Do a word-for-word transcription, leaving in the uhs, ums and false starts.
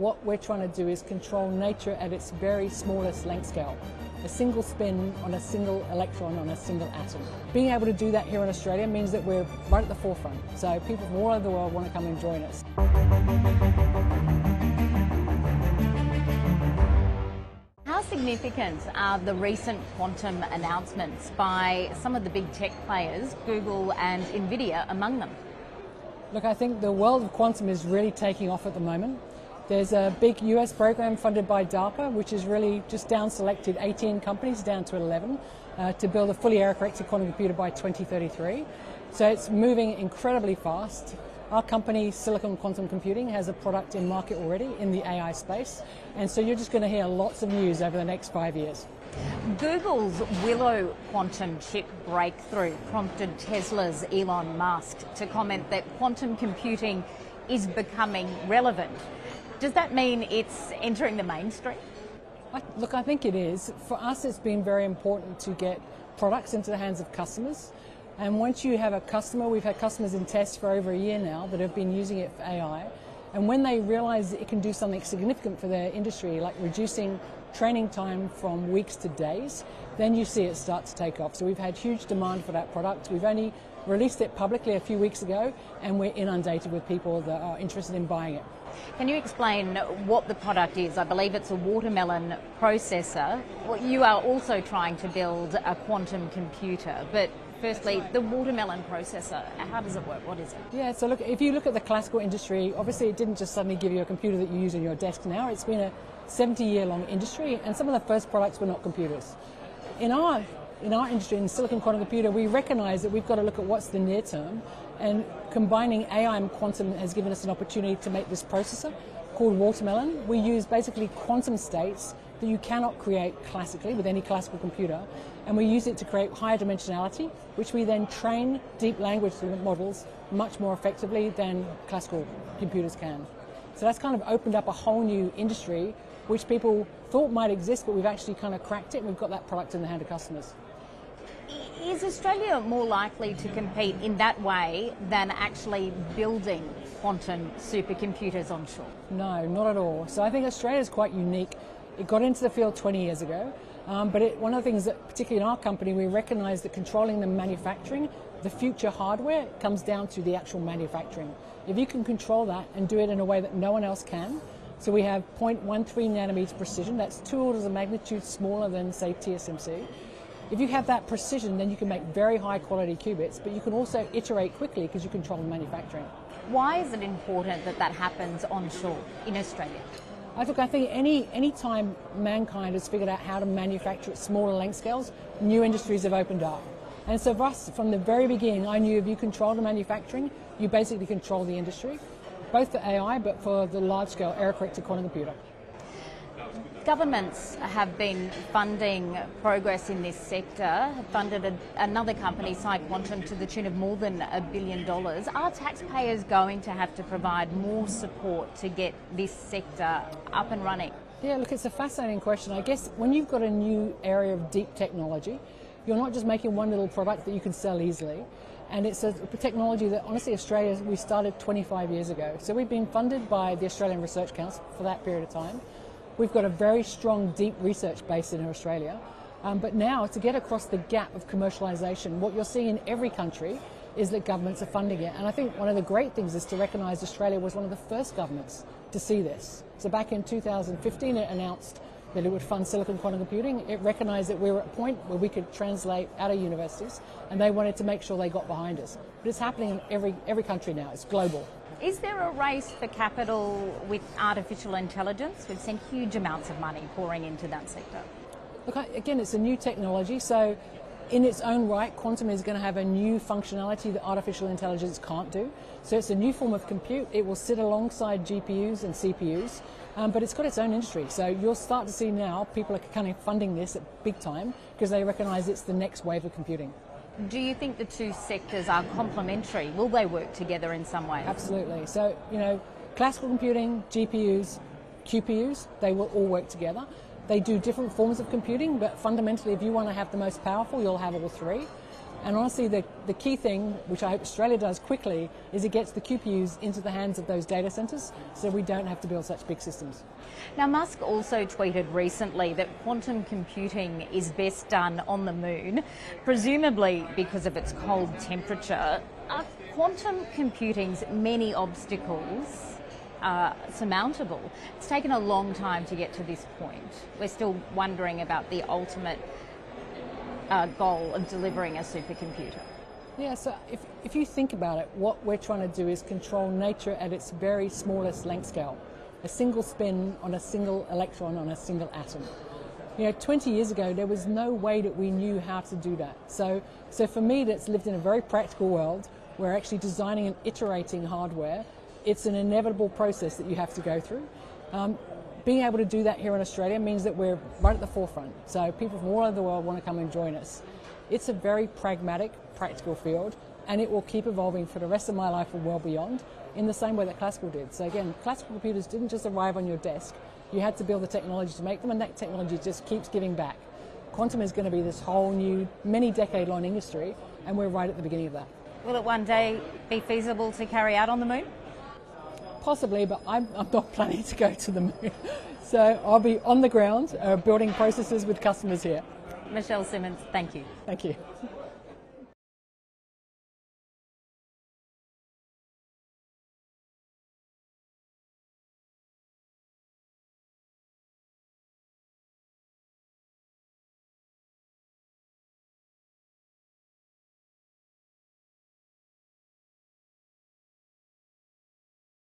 What we're trying to do is control nature at its very smallest length scale. A single spin on a single electron on a single atom. Being able to do that here in Australia means that we're right at the forefront, so people from all over the world want to come and join us. How significant are the recent quantum announcements by some of the big tech players, Google and Nvidia among them? Look, I think the world of quantum is really taking off at the moment. There's a big U S program funded by DARPA, which is really just down-selected eighteen companies, down to eleven, uh, to build a fully error-corrected quantum computer by twenty thirty-three. So it's moving incredibly fast. Our company, Silicon Quantum Computing, has a product in market already in the A I space. And so you're just going to hear lots of news over the next five years. Google's Willow quantum chip breakthrough prompted Tesla's Elon Musk to comment that quantum computing is becoming relevant. Does that mean it's entering the mainstream? I, look, I think it is. For us, it's been very important to get products into the hands of customers. And once you have a customer, we've had customers in tests for over a year now that have been using it for A I. And when they realize it can do something significant for their industry, like reducing training time from weeks to days, then you see it start to take off. So we've had huge demand for that product. We've only released it publicly a few weeks ago, and we're inundated with people that are interested in buying it. Can you explain what the product is? I believe it's a watermelon processor. Well, you are also trying to build a quantum computer, but firstly, the watermelon processor, how does it work? What is it? Yeah, so look, if you look at the classical industry, obviously it didn't just suddenly give you a computer that you use on your desk now. It's been a seventy-year-long industry, and some of the first products were not computers. In our In our industry, in Silicon Quantum Computer, we recognize that we've got to look at what's the near term, and combining A I and quantum has given us an opportunity to make this processor called Watermelon. We use basically quantum states that you cannot create classically with any classical computer, and we use it to create higher dimensionality, which we then train deep language models much more effectively than classical computers can. So that's kind of opened up a whole new industry which people thought might exist, but we've actually kind of cracked it, and we've got that product in the hand of customers. Is Australia more likely to compete in that way than actually building quantum supercomputers onshore? No, not at all. So I think Australia is quite unique. It got into the field twenty years ago, um, but it, one of the things that, particularly in our company, we recognise that controlling the manufacturing, the future hardware, comes down to the actual manufacturing. If you can control that and do it in a way that no one else can, so we have zero point one three nanometers precision, that's two orders of magnitude smaller than, say, T S M C. If you have that precision, then you can make very high quality qubits, but you can also iterate quickly because you control the manufacturing. Why is it important that that happens onshore in Australia? I think, I think any, any time mankind has figured out how to manufacture at smaller length scales, new industries have opened up. And so for us, from the very beginning, I knew if you control the manufacturing, you basically control the industry, both for A I but for the large-scale error-corrected quantum computer. Governments have been funding progress in this sector, have funded a, another company, PsiQuantum, to the tune of more than a billion dollars. Are taxpayers going to have to provide more support to get this sector up and running? Yeah, look, it's a fascinating question. I guess when you've got a new area of deep technology, you're not just making one little product that you can sell easily. And it's a technology that, honestly, Australia, we started twenty-five years ago. So we've been funded by the Australian Research Council for that period of time. We've got a very strong, deep research base in Australia. Um, but now, to get across the gap of commercialisation, what you're seeing in every country is that governments are funding it. And I think one of the great things is to recognise Australia was one of the first governments to see this. So back in two thousand fifteen, it announced that it would fund Silicon Quantum Computing. It recognised that we were at a point where we could translate out of universities, and they wanted to make sure they got behind us. But it's happening in every, every country now. It's global. Is there a race for capital with artificial intelligence? We've seen huge amounts of money pouring into that sector. Look, again, it's a new technology, so in its own right, quantum is going to have a new functionality that artificial intelligence can't do. So it's a new form of compute. It will sit alongside G P Us and C P Us, um, but it's got its own industry. So you'll start to see now people are kind of funding this at big time because they recognise it's the next wave of computing. Do you think the two sectors are complementary? Will they work together in some way? Absolutely. So, you know, classical computing, G P Us, Q P Us, they will all work together. They do different forms of computing, but fundamentally, if you want to have the most powerful, you'll have all three. And honestly, the, the key thing, which I hope Australia does quickly, is it gets the Q P Us into the hands of those data centers so we don't have to build such big systems. Now, Musk also tweeted recently that quantum computing is best done on the moon, presumably because of its cold temperature. Are quantum computing's many obstacles Uh, surmountable? It's taken a long time to get to this point. We're still wondering about the ultimate uh, goal of delivering a supercomputer. Yeah, so if, if you think about it, what we're trying to do is control nature at its very smallest length scale, a single spin on a single electron on a single atom. You know, twenty years ago, there was no way that we knew how to do that. So, so for me, that's lived in a very practical world. We're actually designing and iterating hardware. It's an inevitable process that you have to go through. Um, being able to do that here in Australia means that we're right at the forefront. So people from all over the world want to come and join us. It's a very pragmatic, practical field, and it will keep evolving for the rest of my life and well beyond, in the same way that classical did. So again, classical computers didn't just arrive on your desk. You had to build the technology to make them, and that technology just keeps giving back. Quantum is going to be this whole new, many decade-long industry, and we're right at the beginning of that. Will it one day be feasible to carry out on the moon? Possibly, but I'm, I'm not planning to go to the moon. So I'll be on the ground uh, building processes with customers here. Michelle Simmons, thank you. Thank you.